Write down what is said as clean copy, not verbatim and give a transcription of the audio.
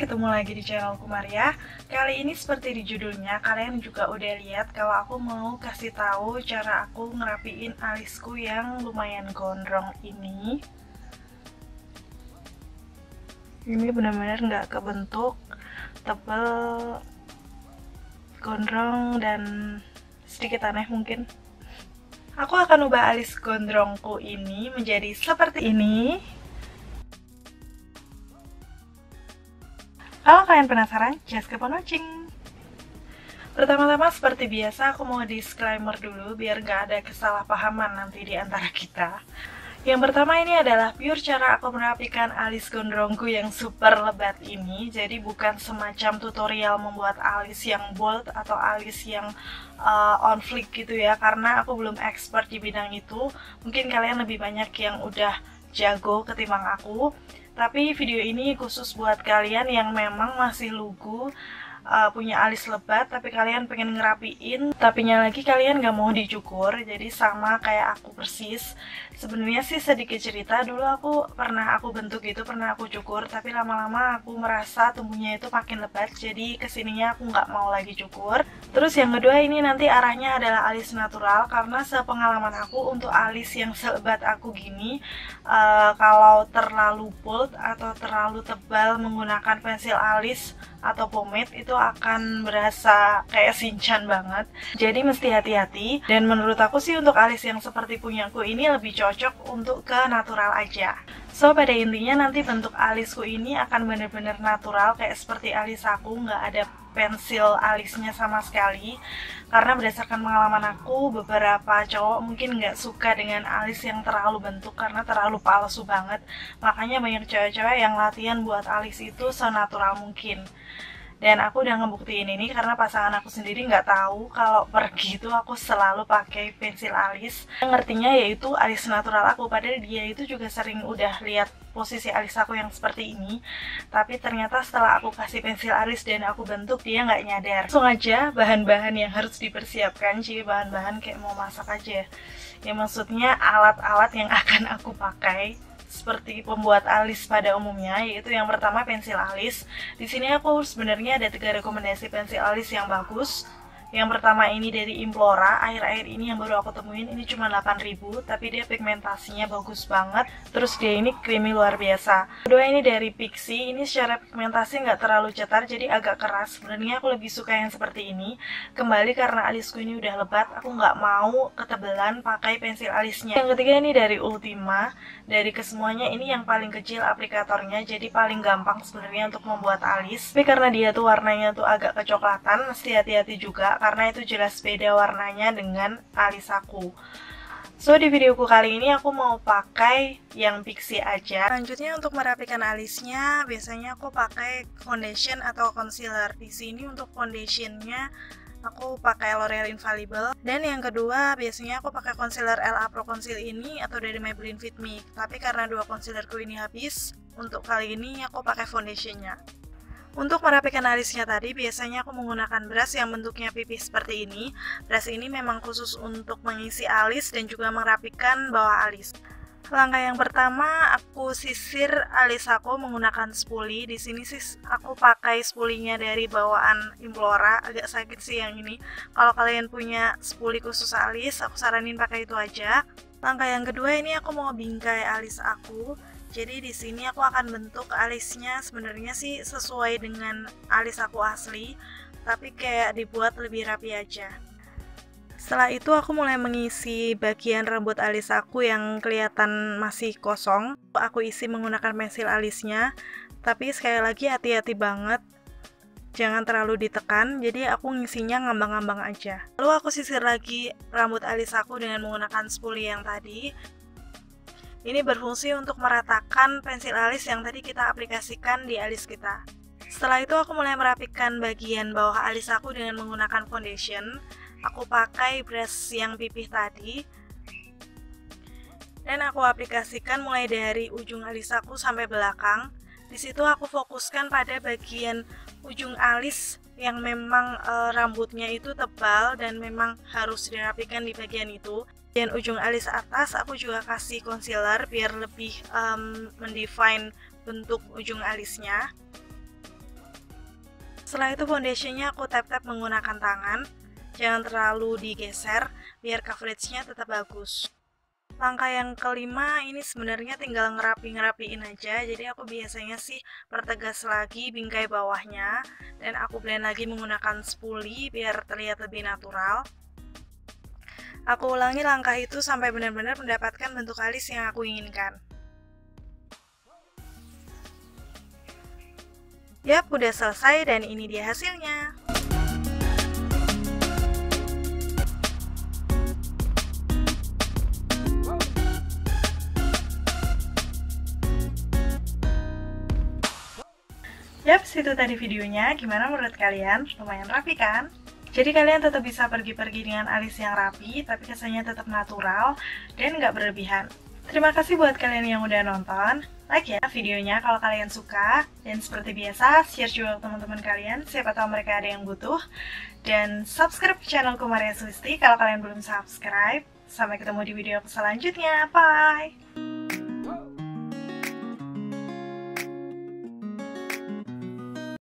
ketemu lagi di channelku Maria. Kali ini seperti di judulnya, kalian juga udah lihat kalau aku mau kasih tahu cara aku ngerapiin alisku yang lumayan gondrong ini. Ini benar-benar nggak kebentuk, tebel, gondrong, dan sedikit aneh mungkin. Aku akan ubah alis gondrongku ini menjadi seperti ini. Kalau kalian penasaran, just keep on watching. Pertama-tama seperti biasa aku mau disclaimer dulu biar nggak ada kesalahpahaman nanti di antara kita. Yang pertama ini adalah pure cara aku merapikan alis gondrongku yang super lebat ini. Jadi bukan semacam tutorial membuat alis yang bold atau alis yang on fleek gitu ya. Karena aku belum expert di bidang itu. Mungkin kalian lebih banyak yang udah jago ketimbang aku. Tapi video ini khusus buat kalian yang memang masih lugu, punya alis lebat tapi kalian pengen ngerapiin, tapinya lagi kalian gak mau dicukur. Jadi sama kayak aku persis. Sebenarnya sih sedikit cerita, dulu aku bentuk gitu, pernah aku cukur, tapi lama-lama aku merasa tumbuhnya itu makin lebat, jadi kesininya aku gak mau lagi cukur. Terus yang kedua ini nanti arahnya adalah alis natural, karena sepengalaman aku untuk alis yang selebat aku gini, kalau terlalu bold atau terlalu tebal menggunakan pensil alis atau pomade itu akan berasa kayak sinchan banget. Jadi mesti hati-hati, dan menurut aku sih untuk alis yang seperti punyaku ini lebih cocok untuk ke natural aja. So pada intinya nanti bentuk alisku ini akan bener-bener natural kayak seperti alis aku, nggak ada pensil alisnya sama sekali. Karena berdasarkan pengalaman aku, beberapa cowok mungkin nggak suka dengan alis yang terlalu bentuk karena terlalu palsu banget. Makanya banyak cewek-cewek yang latihan buat alis itu senatural mungkin. Dan aku udah ngebuktiin ini karena pasangan aku sendiri nggak tahu kalau pergi itu aku selalu pakai pensil alis. Yang ngertinya yaitu alis natural aku, padahal dia itu juga sering udah lihat posisi alis aku yang seperti ini. Tapi ternyata setelah aku kasih pensil alis dan aku bentuk, dia nggak nyadar. Langsung aja bahan-bahan yang harus dipersiapkan, jadi bahan-bahan kayak mau masak aja. Ya maksudnya alat-alat yang akan aku pakai seperti pembuat alis pada umumnya, yaitu yang pertama pensil alis. Di sini aku sebenarnya ada 3 rekomendasi pensil alis yang bagus. Yang pertama ini dari Implora, akhir-akhir ini yang baru aku temuin, ini cuma 8.000, tapi dia pigmentasinya bagus banget. Terus dia ini creamy luar biasa. Kedua ini dari Pixi, ini secara pigmentasi nggak terlalu cetar, jadi agak keras. Sebenarnya aku lebih suka yang seperti ini. Kembali karena alisku ini udah lebat, aku nggak mau ketebelan pakai pensil alisnya. Yang ketiga ini dari Ultima. Dari kesemuanya ini yang paling kecil aplikatornya, jadi paling gampang sebenarnya untuk membuat alis. Tapi karena dia tuh warnanya tuh agak kecoklatan, mesti hati-hati juga, karena itu jelas beda warnanya dengan alis aku. So di videoku kali ini aku mau pakai yang Pixi aja. Selanjutnya untuk merapikan alisnya, biasanya aku pakai foundation atau concealer. Di sini untuk foundationnya aku pakai L'Oreal Infallible, dan yang kedua biasanya aku pakai concealer LA Pro Conceal ini atau dari Maybelline Fit Me. Tapi karena 2 concealerku ini habis, untuk kali ini aku pakai foundationnya. Untuk merapikan alisnya tadi, biasanya aku menggunakan brush yang bentuknya pipih seperti ini. Brush ini memang khusus untuk mengisi alis dan juga merapikan bawah alis. Langkah yang pertama, aku sisir alis aku menggunakan spoolie. Di sini sih aku pakai spoolinya dari bawaan Implora, agak sakit sih yang ini. Kalau kalian punya spoolie khusus alis, aku saranin pakai itu aja. Langkah yang kedua ini aku mau bingkai alis aku. Jadi di sini aku akan bentuk alisnya, sebenarnya sih sesuai dengan alis aku asli, tapi kayak dibuat lebih rapi aja. Setelah itu aku mulai mengisi bagian rambut alis aku yang kelihatan masih kosong. Aku isi menggunakan pensil alisnya, tapi sekali lagi hati-hati banget, jangan terlalu ditekan. Jadi aku ngisinya ngambang-ngambang aja. Lalu aku sisir lagi rambut alis aku dengan menggunakan spoolie yang tadi. Ini berfungsi untuk meratakan pensil alis yang tadi kita aplikasikan di alis kita. Setelah itu aku mulai merapikan bagian bawah alis aku dengan menggunakan foundation. Aku pakai brush yang pipih tadi. Dan aku aplikasikan mulai dari ujung alis aku sampai belakang. Di situ aku fokuskan pada bagian ujung alis yang memang rambutnya itu tebal dan memang harus dirapikan di bagian itu. Dan ujung alis atas aku juga kasih concealer biar lebih mendefine bentuk ujung alisnya. Setelah itu foundationnya aku tap-tap menggunakan tangan, jangan terlalu digeser biar coveragenya tetap bagus. Langkah yang kelima ini sebenarnya tinggal ngerapiin aja. Jadi aku biasanya sih pertegas lagi bingkai bawahnya dan aku blend lagi menggunakan spoolie biar terlihat lebih natural. Aku ulangi langkah itu sampai benar-benar mendapatkan bentuk alis yang aku inginkan. Yap, udah selesai dan ini dia hasilnya. Yaps, itu tadi videonya. Gimana menurut kalian? Lumayan rapi kan? Jadi kalian tetap bisa pergi-pergi dengan alis yang rapi, tapi kesannya tetap natural dan nggak berlebihan. Terima kasih buat kalian yang udah nonton. Like ya videonya kalau kalian suka. Dan seperti biasa, share juga ke teman-teman kalian, siapa tahu mereka ada yang butuh. Dan subscribe channelku Maria Soelisty kalau kalian belum subscribe. Sampai ketemu di video selanjutnya. Bye!